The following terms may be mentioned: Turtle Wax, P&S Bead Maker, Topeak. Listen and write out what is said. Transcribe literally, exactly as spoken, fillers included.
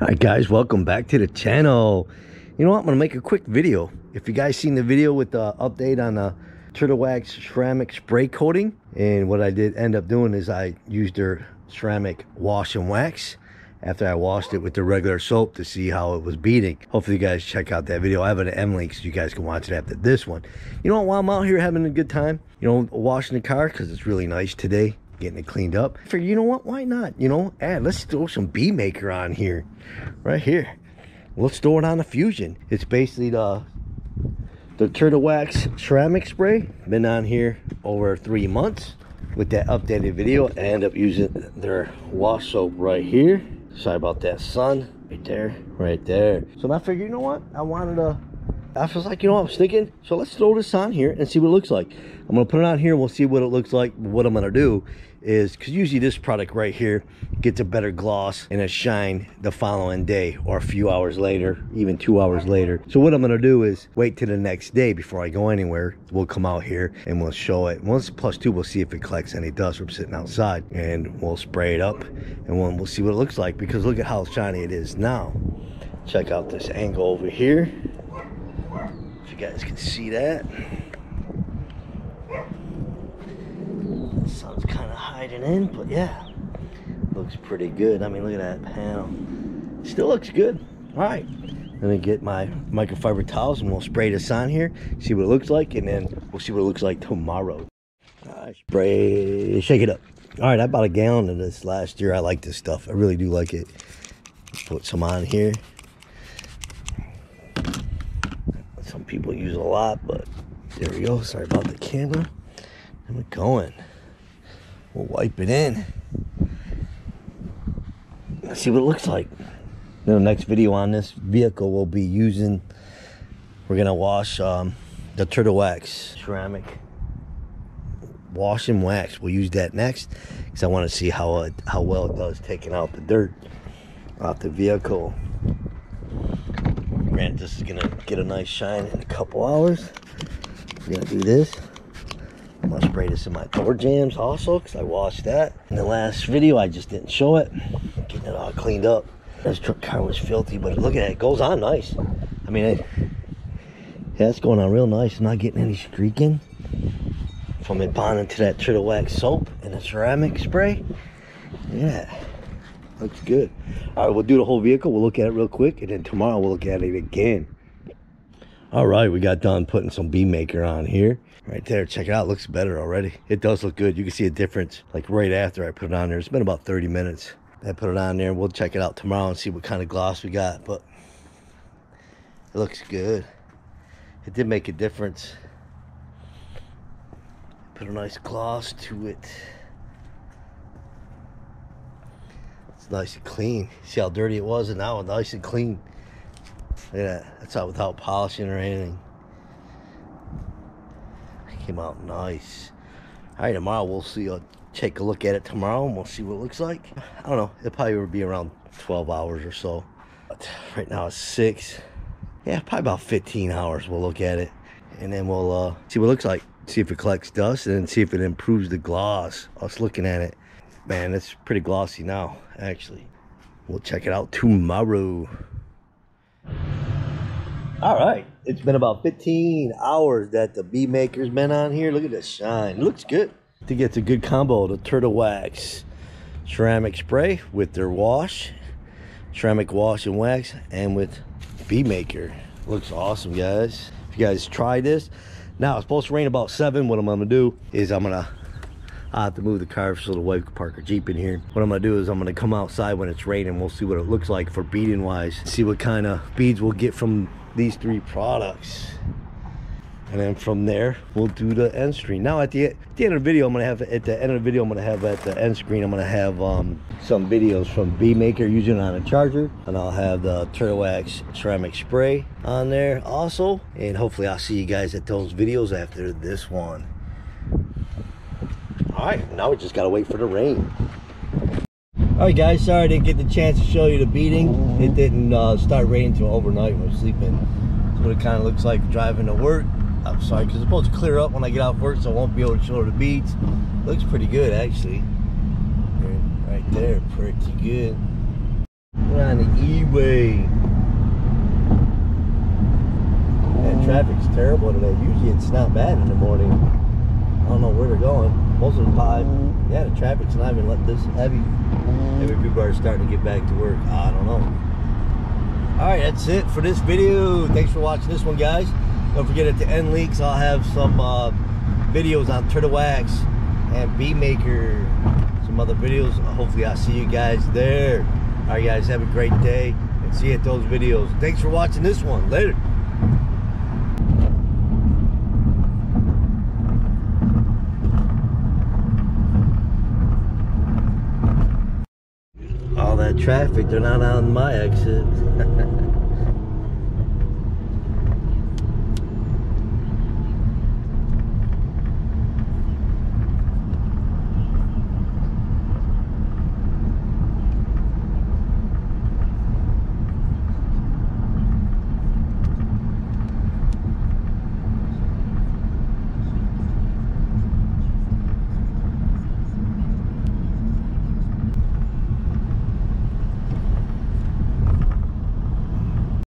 All right, guys, welcome back to the channel. You know what, I'm gonna make a quick video. If you guys seen the video with the update on the Turtle Wax ceramic spray coating, and what I did end up doing is I used their ceramic wash and wax after I washed it with the regular soap to see how it was beading. Hopefully you guys check out that video. I have an M link so you guys can watch it after this one. You know what, while I'm out here having a good time, you know, washing the car because it's really nice today, getting it cleaned up. For you know what, why not? You know, add, let's throw some bead maker on here, right here. Let's throw it on the Fusion. It's basically the the Turtle Wax ceramic spray. Been on here over three months. With that updated video, I end up using their wash soap right here. Sorry about that, sun. Right there, right there. So I figured, you know what? I wanted to, I was like, you know what, I was thinking, so let's throw this on here and see what it looks like. I'm gonna put it on here and we'll see what it looks like. What I'm gonna do is, cause usually this product right here gets a better gloss and a shine the following day or a few hours later, even two hours later. So what I'm gonna do is wait till the next day before I go anywhere. We'll come out here and we'll show it. Once plus two, we'll see if it collects any dust from sitting outside, and we'll spray it up and we'll, we'll see what it looks like, because look at how shiny it is now. Check out this angle over here. If you guys can see that. The sun's kind of hiding in, but yeah, looks pretty good. I mean, look at that panel. Still looks good. All right, let me get my microfiber towels and we'll spray this on here, see what it looks like, and then we'll see what it looks like tomorrow. All right, spray, shake it up. All right, I bought a gallon of this last year. I like this stuff. I really do like it. Put some on here. Some people use a lot, but there we go. Sorry about the camera. And we're going. We'll wipe it in. Let's see what it looks like. The next video on this vehicle will be using, we're gonna wash um, the Turtle Wax ceramic wash and wax. We'll use that next because I want to see how it, how well it does taking out the dirt off the vehicle. Granted, this is gonna get a nice shine in a couple hours. We're gonna do this. I'm gonna spray this in my door jams also, because I washed that in the last video. I just didn't show it. Getting it all cleaned up. This truck car was filthy, but look at it, it goes on nice. I mean, it, yeah, it's going on real nice. I'm not getting any streaking from it bonding to that Turtle Wax soap and the ceramic spray. Yeah. Looks good. All right, we'll do the whole vehicle. We'll look at it real quick, and then tomorrow we'll look at it again. All right, we got done putting some bead maker on here. Right there, check it out. It looks better already. It does look good. You can see a difference, like right after I put it on there. It's been about thirty minutes. I put it on there. We'll check it out tomorrow and see what kind of gloss we got, but it looks good. It did make a difference. Put a nice gloss to it. It's nice and clean. See how dirty it was, and now it's nice and clean. Look at that. That's out without polishing or anything. It came out nice. All right, tomorrow we'll see. I'll take a look at it tomorrow, and we'll see what it looks like. I don't know. It'll probably be around twelve hours or so. But right now it's six. Yeah, probably about fifteen hours we'll look at it. And then we'll uh, see what it looks like. See if it collects dust, and then see if it improves the gloss. Us looking at it. Man, it's pretty glossy now, actually. We'll check it out tomorrow. All right, it's been about fifteen hours that the bead maker's been on here. Look at the shine, it looks good. I think it's a good combo, the Turtle Wax ceramic spray with their wash, ceramic wash and wax, and with bead maker. Looks awesome, guys. If you guys try this. Now, it's supposed to rain about seven. What I'm gonna do is I'm gonna I have to move the car so the wife can park her Jeep in here. What I'm gonna do is I'm gonna come outside when it's raining. We'll see what it looks like for beading wise. See what kind of beads we'll get from these three products. And then from there, we'll do the end screen. Now at the, at the end of the video, I'm gonna have, at the end of the video, I'm gonna have at the end screen, I'm gonna have um, some videos from Bead Maker using it on a charger. And I'll have the Turtle Wax ceramic spray on there also. And hopefully I'll see you guys at those videos after this one. All right, now we just gotta wait for the rain. All right, guys, sorry I didn't get the chance to show you the beading. It didn't uh, start raining until overnight when I was sleeping. That's what it kind of looks like driving to work. I'm sorry, because it's supposed to clear up when I get off work, so I won't be able to show the beads. Looks pretty good, actually. Right there, pretty good. We're on the eve way. Man, traffic's terrible today. Usually it's not bad in the morning. I don't know where they're going. Most of the time, yeah, the traffic's not even let this heavy. Maybe people are starting to get back to work. I don't know. All right, that's it for this video. Thanks for watching this one, guys. Don't forget at the end leaks, I'll have some uh, videos on Turtle Wax and Bead Maker. Some other videos. Hopefully I'll see you guys there. All right, guys, have a great day and see you at those videos. Thanks for watching this one. Later. All that traffic, they're not on my exit.